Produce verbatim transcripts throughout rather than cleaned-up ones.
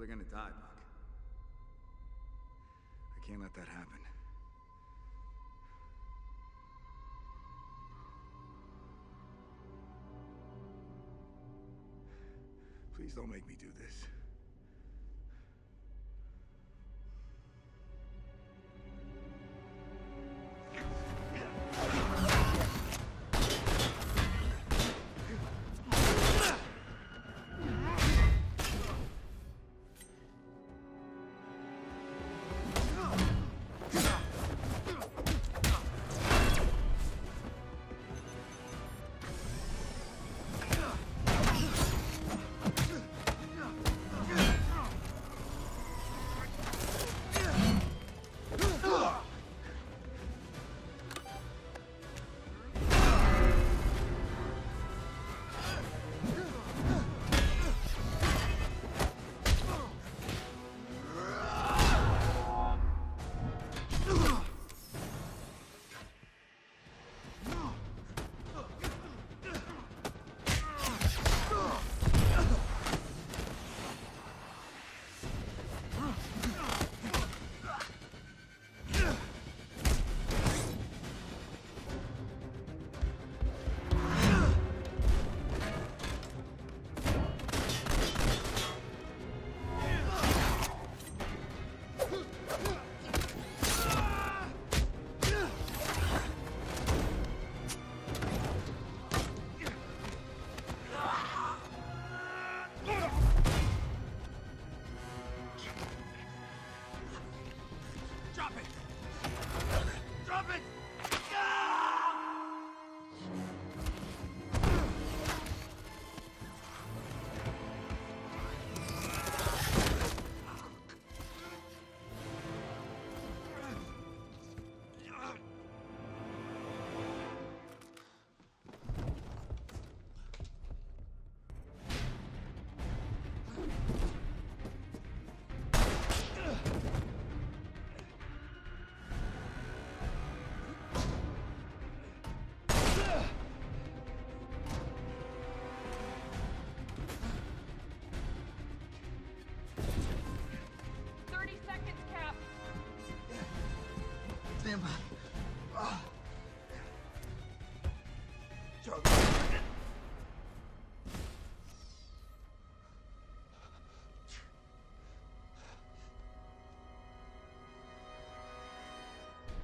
People are gonna die, Buck. I can't let that happen. Please don't make me do this.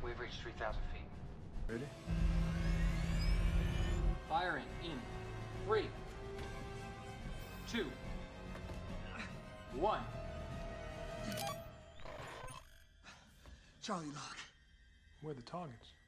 We've reached three thousand feet. Ready? Firing in three, two, one. Charlie Locke. Where are the targets?